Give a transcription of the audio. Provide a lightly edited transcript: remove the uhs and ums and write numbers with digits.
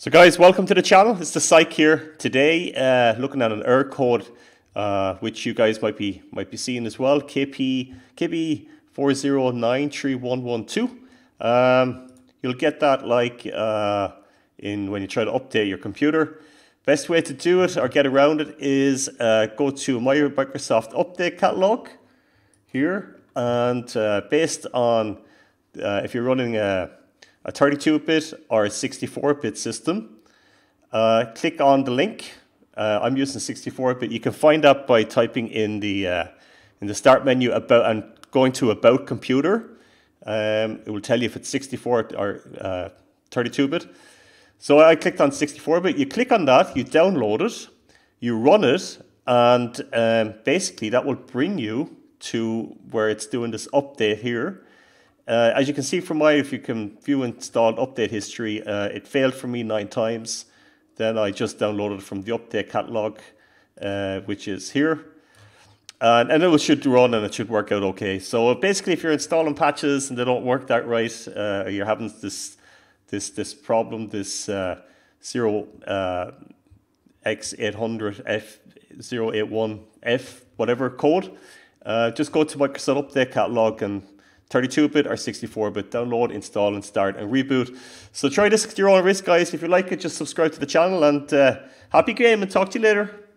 So guys, welcome to the channel. It's the Psych here today, looking at an error code which you guys might be seeing as well, KB4093112. You'll get that like when you try to update your computer. Best way to do it or get around it is go to my Microsoft Update Catalog here, and based on if you're running a 32-bit or a 64-bit system, click on the link. I'm using 64-bit. You can find that by typing in the start menu about and going to about computer. It will tell you if it's 64 or 32-bit. So I clicked on 64-bit. You click on that, you download it, you run it, and basically that will bring you to where it's doing this update here. As you can see from mine, if you can view installed update history, it failed for me 9 times. Then I just downloaded from the update catalog, which is here. And it should run and it should work out okay. So basically, if you're installing patches and they don't work that right, you're having this problem, this 0x800f081f, whatever code, just go to Microsoft Update Catalog and 32-bit or 64-bit, download, install, and start, and reboot. So try this at your own risk, guys. If you like it, just subscribe to the channel, and happy game, and talk to you later.